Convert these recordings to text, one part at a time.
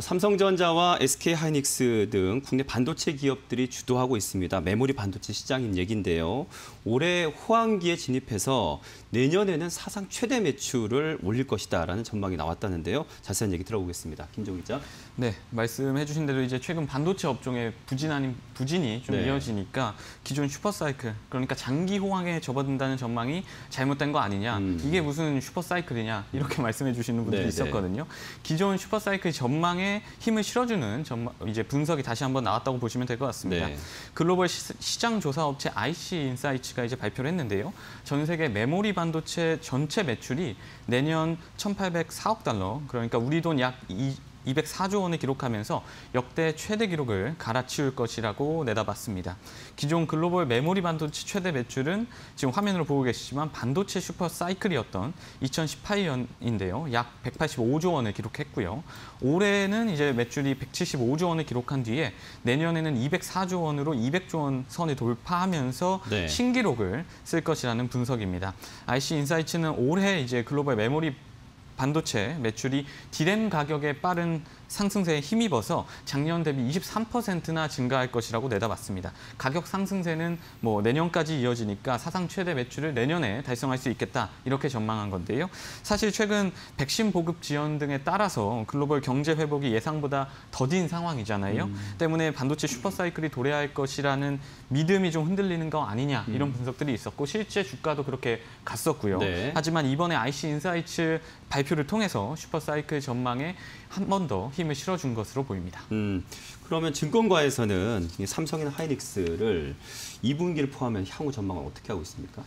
삼성전자와 SK하이닉스 등 국내 반도체 기업들이 주도하고 있습니다. 메모리 반도체 시장인 얘긴데요. 올해 호황기에 진입해서 내년에는 사상 최대 매출을 올릴 것이다라는 전망이 나왔다는데요. 자세한 얘기 들어보겠습니다. 김종기 기자. 네, 말씀해 주신 대로 이제 최근 반도체 업종의 부진이 좀 이어지니까 기존 슈퍼사이클, 그러니까 장기 호황에 접어든다는 전망이 잘못된 거 아니냐. 이게 무슨 슈퍼사이클이냐. 이렇게 말씀해 주시는 분들이 있었거든요. 기존 슈퍼사이클 전망에 힘을 실어주는 이제 분석이 다시 한번 나왔다고 보시면 될 것 같습니다. 네. 글로벌 시장 조사 업체 IC인사이츠가 이제 발표를 했는데요. 전 세계 메모리 반도체 전체 매출이 내년 1,804억 달러, 그러니까 우리 돈 약 204조 원을 기록하면서 역대 최대 기록을 갈아치울 것이라고 내다봤습니다. 기존 글로벌 메모리 반도체 최대 매출은 지금 화면으로 보고 계시지만 반도체 슈퍼 사이클이었던 2018년인데요. 약 185조 원을 기록했고요. 올해는 이제 매출이 175조 원을 기록한 뒤에 내년에는 204조 원으로 200조 원 선을 돌파하면서 신기록을 쓸 것이라는 분석입니다. IC인사이츠는 올해 이제 글로벌 메모리 반도체 매출이 디램 가격의 빠른 상승세에 힘입어서 작년 대비 23%나 증가할 것이라고 내다봤습니다. 가격 상승세는 내년까지 이어지니까 사상 최대 매출을 내년에 달성할 수 있겠다, 이렇게 전망한 건데요. 사실 최근 백신 보급 지연 등에 따라서 글로벌 경제 회복이 예상보다 더딘 상황이잖아요. 때문에 반도체 슈퍼사이클이 도래할 것이라는 믿음이 좀 흔들리는 거 아니냐, 이런 분석들이 있었고 실제 주가도 그렇게 갔었고요. 하지만 이번에 IC인사이츠 발표를 통해서 슈퍼사이클 전망에 한 번 더 힘을 실어준 것으로 보입니다. 그러면 증권가에서는 삼성이나 하이닉스를 2분기를 포함한 향후 전망을 어떻게 하고 있습니까?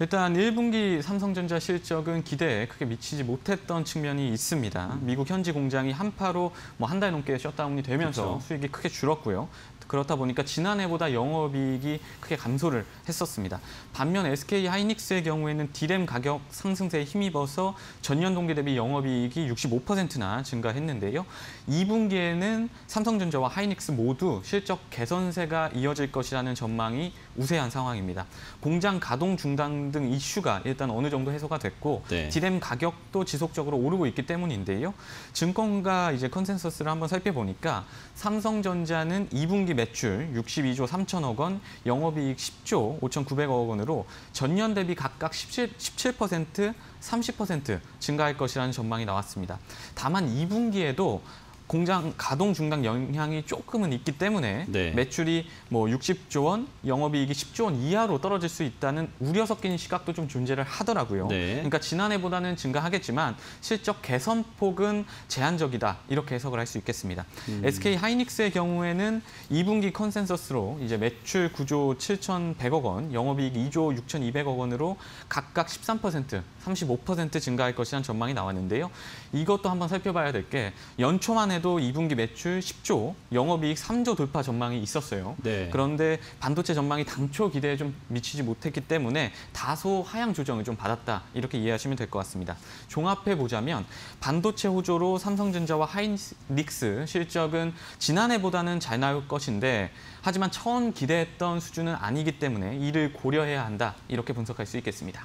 일단 1분기 삼성전자 실적은 기대에 크게 미치지 못했던 측면이 있습니다. 미국 현지 공장이 한파로 한 달 넘게 셧다운이 되면서 수익이 크게 줄었고요. 그렇다 보니까 지난해보다 영업이익이 크게 감소를 했었습니다. 반면 SK하이닉스의 경우에는 디램 가격 상승세에 힘입어서 전년 동기 대비 영업이익이 65%나 증가했는데요. 2분기에는 삼성전자와 하이닉스 모두 실적 개선세가 이어질 것이라는 전망이 우세한 상황입니다. 공장 가동 중단 등 이슈가 일단 어느 정도 해소가 됐고 디램 가격도 지속적으로 오르고 있기 때문인데요. 증권가 이제 컨센서스를 한번 살펴보니까 삼성전자는 2분기 매출 62조 3천억 원, 영업이익 10조 5,900억 원으로 전년 대비 각각 17%, 30% 증가할 것이라는 전망이 나왔습니다. 다만 2분기에도 공장 가동 중단 영향이 조금은 있기 때문에 매출이 60조 원, 영업이익이 10조 원 이하로 떨어질 수 있다는 우려 섞인 시각도 좀 존재를 하더라고요. 그러니까 지난해보다는 증가하겠지만 실적 개선폭은 제한적이다, 이렇게 해석을 할 수 있겠습니다. SK하이닉스의 경우에는 2분기 컨센서스로 이제 매출 9조 7,100억 원, 영업이익 2조 6,200억 원으로 각각 13%, 35% 증가할 것이라는 전망이 나왔는데요. 이것도 한번 살펴봐야 될 게 연초만 해도 2분기 매출 10조, 영업이익 3조 돌파 전망이 있었어요. 그런데 반도체 전망이 당초 기대에 좀 미치지 못했기 때문에 다소 하향 조정을 좀 받았다, 이렇게 이해하시면 될 것 같습니다. 종합해보자면 반도체 호조로 삼성전자와 하이닉스 실적은 지난해보다는 잘 나올 것인데 하지만 처음 기대했던 수준은 아니기 때문에 이를 고려해야 한다, 이렇게 분석할 수 있겠습니다.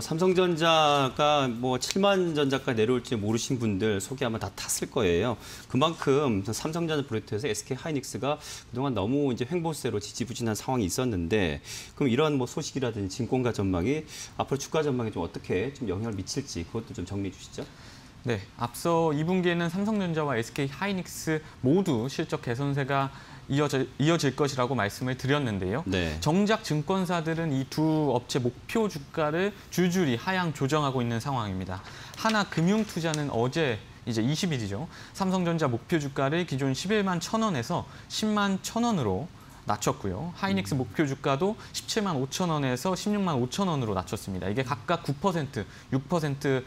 삼성전자가 7만 전자까지 내려올지 모르신 분들 속이 아마 다 탔을 거예요. 그만큼 삼성전자 프로젝트에서 SK하이닉스가 그동안 너무 이제 횡보세로 지지부진한 상황이 있었는데, 그럼 이런 소식이라든지 증권가 전망이 앞으로 주가 전망에 좀 어떻게 좀 영향을 미칠지 그것도 좀 정리해 주시죠. 네, 앞서 2분기에는 삼성전자와 SK하이닉스 모두 실적 개선세가 이어질 것이라고 말씀을 드렸는데요. 정작 증권사들은 이 두 업체 목표 주가를 줄줄이 하향 조정하고 있는 상황입니다. 하나금융투자는 어제 이제 20일이죠. 삼성전자 목표 주가를 기존 11만 1,000원에서 10만 1,000원으로 낮췄고요. 하이닉스 목표 주가도 17만 5천 원에서 16만 5천 원으로 낮췄습니다. 이게 각각 9%, 6%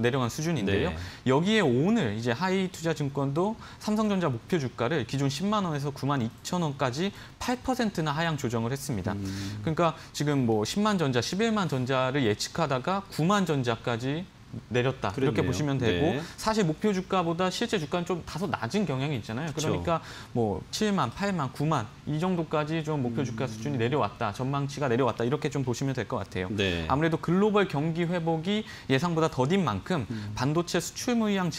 내려간 수준인데요. 여기에 오늘 이제 하이투자증권도 삼성전자 목표 주가를 기존 10만 원에서 9만 2천 원까지 8%나 하향 조정을 했습니다. 그러니까 지금 10만 전자, 11만 전자를 예측하다가 9만 전자까지 내렸다, 이렇게 보시면 되고 사실 목표 주가보다 실제 주가는 좀 다소 낮은 경향이 있잖아요. 그러니까 7만, 8만, 9만 이 정도까지 좀 목표 주가 수준이 내려왔다, 전망치가 내려왔다, 이렇게 좀 보시면 될 것 같아요. 아무래도 글로벌 경기 회복이 예상보다 더딘 만큼 반도체 수출물량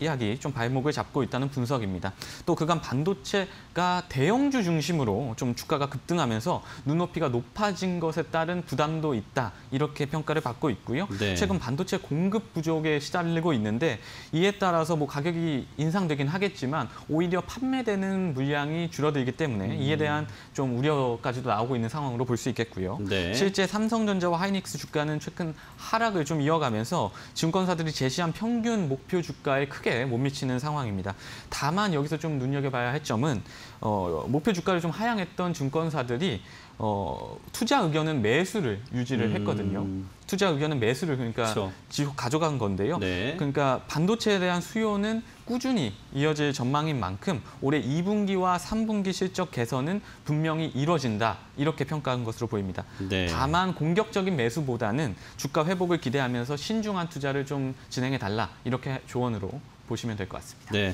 이야기 좀 발목을 잡고 있다는 분석입니다. 또 그간 반도체가 대형주 중심으로 좀 주가가 급등하면서 눈높이가 높아진 것에 따른 부담도 있다. 이렇게 평가를 받고 있고요. 네. 최근 반도체 공급 부족에 시달리고 있는데 이에 따라서 뭐 가격이 인상되긴 하겠지만 오히려 판매되는 물량이 줄어들기 때문에 이에 대한 좀 우려까지도 나오고 있는 상황으로 볼 수 있겠고요. 네. 실제 삼성전자와 하이닉스 주가는 최근 하락을 좀 이어가면서 증권사들이 제시한 평균 목표 주가에 크게 못 미치는 상황입니다. 다만 여기서 좀 눈여겨봐야 할 점은 목표 주가를 좀 하향했던 증권사들이 투자 의견은 매수를 유지를 했거든요. 투자 의견은 매수를 그러니까 지속 가져간 건데요. 네. 그러니까 반도체에 대한 수요는 꾸준히 이어질 전망인 만큼 올해 2분기와 3분기 실적 개선은 분명히 이뤄진다. 이렇게 평가한 것으로 보입니다. 네. 다만 공격적인 매수보다는 주가 회복을 기대하면서 신중한 투자를 좀 진행해달라. 이렇게 조언으로 보시면 될 것 같습니다. 네.